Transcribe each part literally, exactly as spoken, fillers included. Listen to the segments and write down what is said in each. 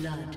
blood.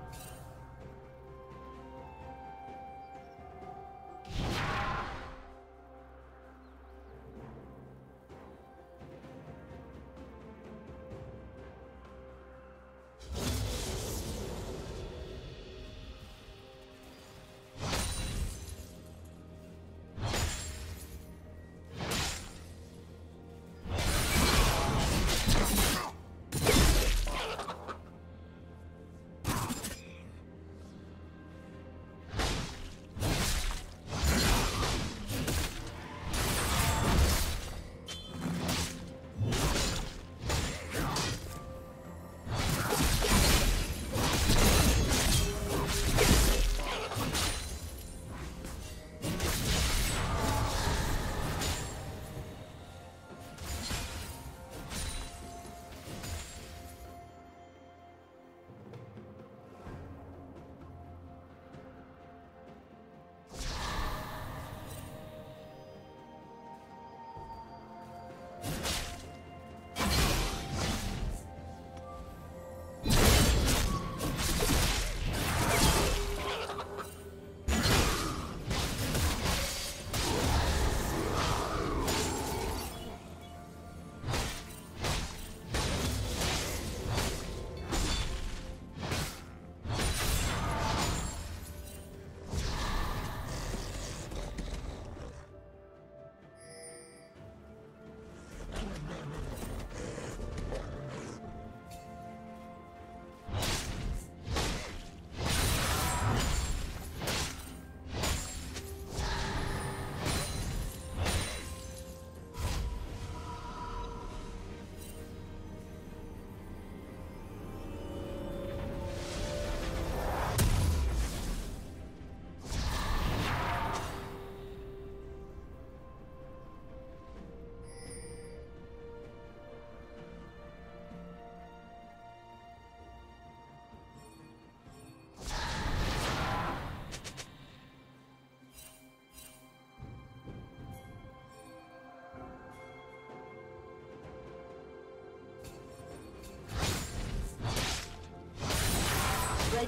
The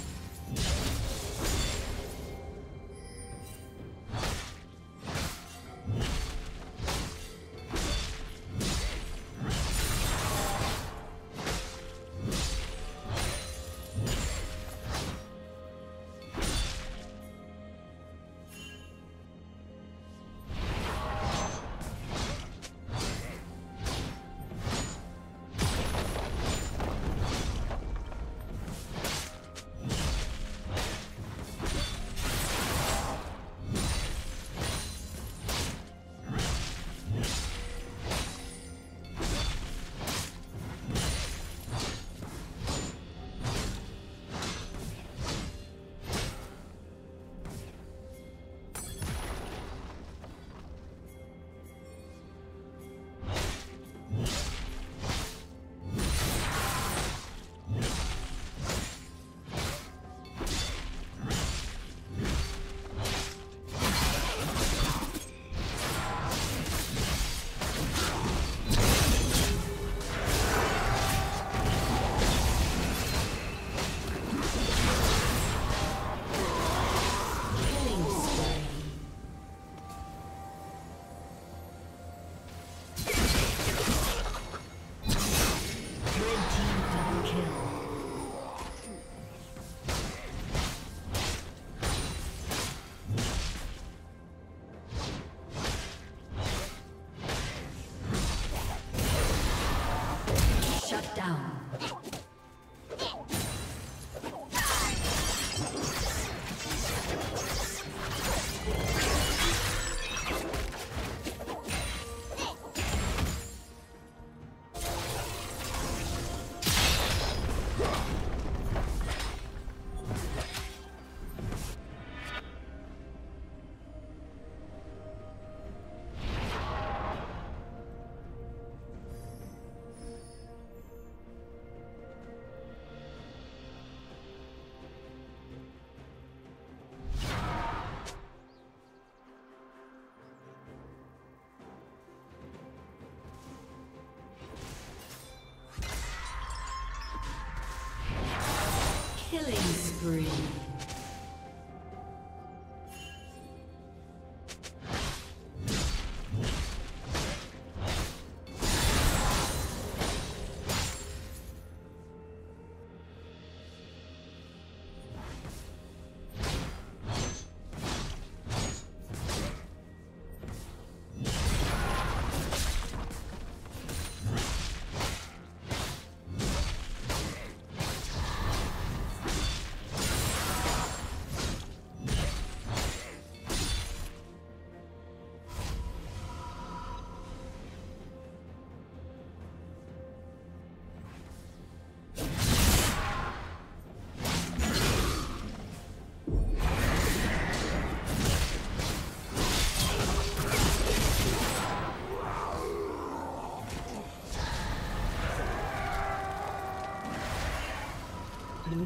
spree. Blue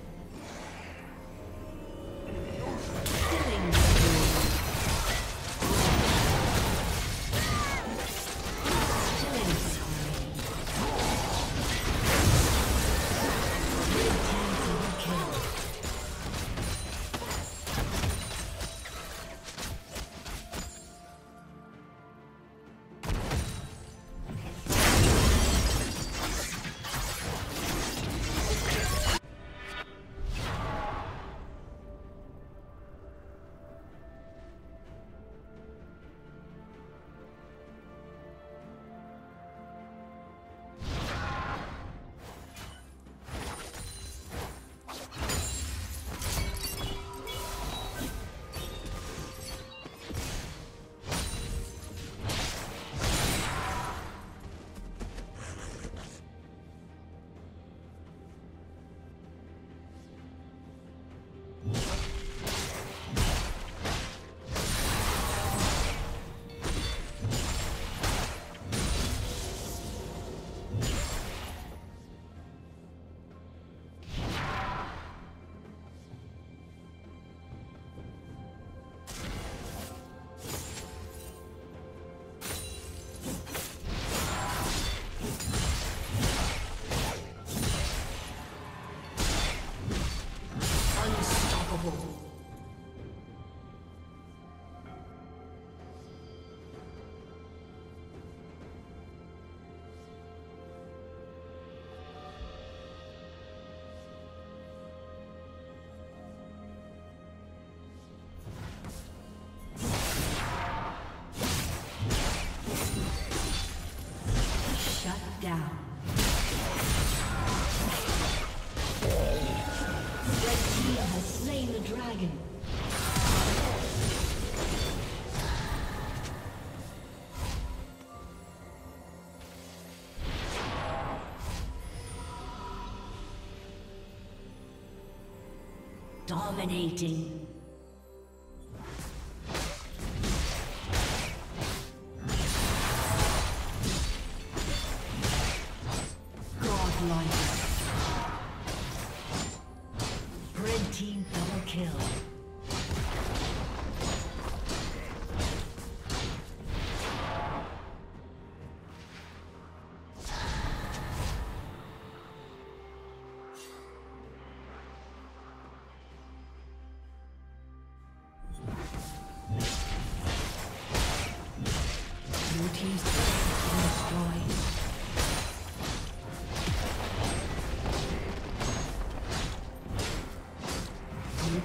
Dominating.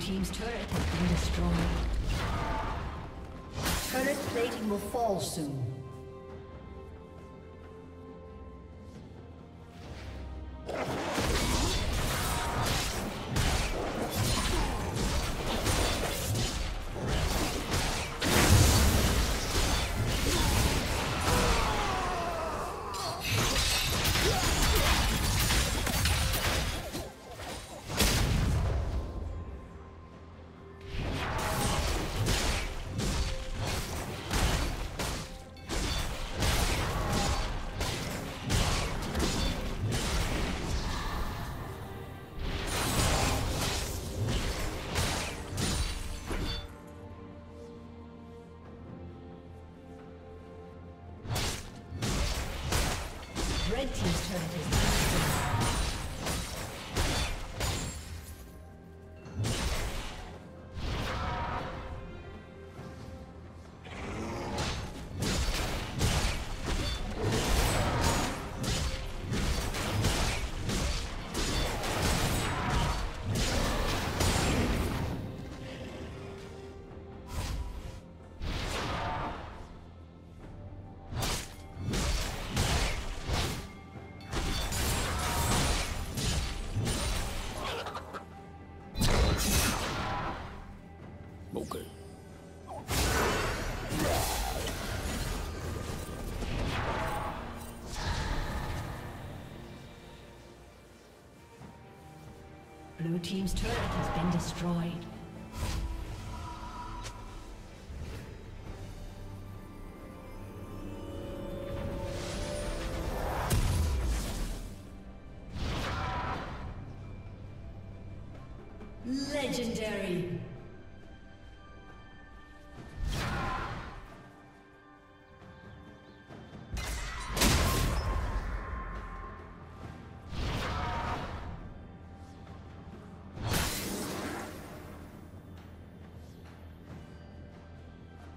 Team's turret has been destroyed. Turret plating will fall soon. Blue team's turret has been destroyed. Legendary.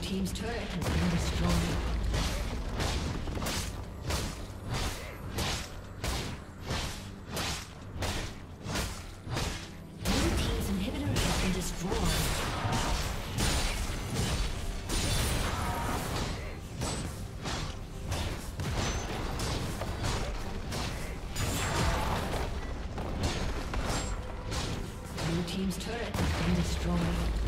Team's turret has been destroyed. Blue team's turret has been destroyed.